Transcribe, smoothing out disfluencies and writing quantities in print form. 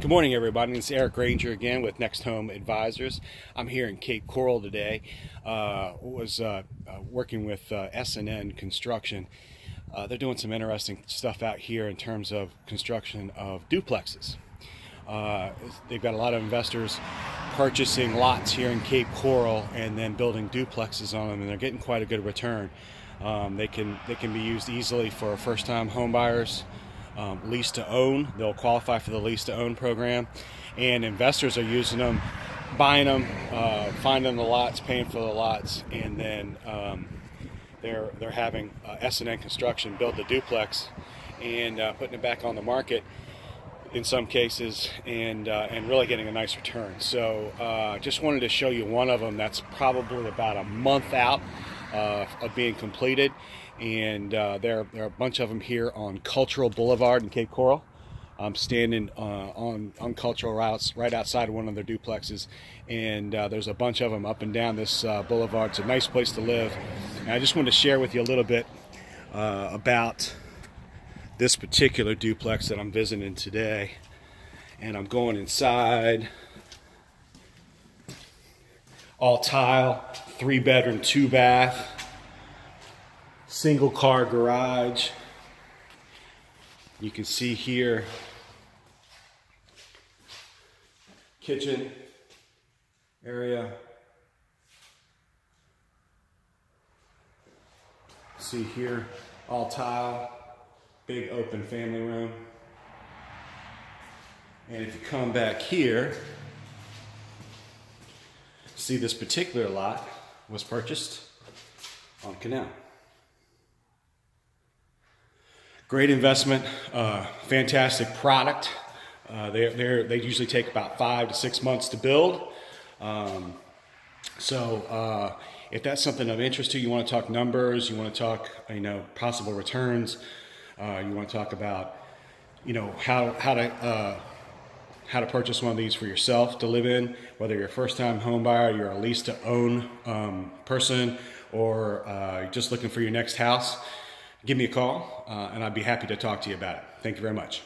Good morning, everybody. It's Eric Granger again with NextHome Advisors. I'm here in Cape Coral today. Working with S&N Construction. They're doing some interesting stuff out here in terms of construction of duplexes. They've got a lot of investors purchasing lots here in Cape Coral and then building duplexes on them, and they're getting quite a good return. They can be used easily for first-time home buyers. Lease to own, they'll qualify for the lease to own program, and investors are using them, buying them, finding the lots, paying for the lots, and then they're having S&N Construction build the duplex and putting it back on the market in some cases, and really getting a nice return. So just wanted to show you one of them that's probably about a month out of being completed, and there are a bunch of them here on Cultural Boulevard in Cape Coral. I'm standing on Cultural routes right outside of one of their duplexes, and there's a bunch of them up and down this boulevard. It's a nice place to live, and I just wanted to share with you a little bit about this particular duplex that I'm visiting today. And I'm going inside, all tile, 3-bedroom, 2-bath, single car garage. You can see here, kitchen area. See here, all tile, big open family room. And if you come back here, see this particular lot was purchased on Canal. Great investment, fantastic product. They usually take about 5 to 6 months to build. So if that's something of interest to you, you want to talk numbers, you want to talk, you know, possible returns, you want to talk about, you know, how to purchase one of these for yourself to live in, whether you're a first-time home buyer, you're a lease-to-own person, or just looking for your next house, give me a call, and I'd be happy to talk to you about it. Thank you very much.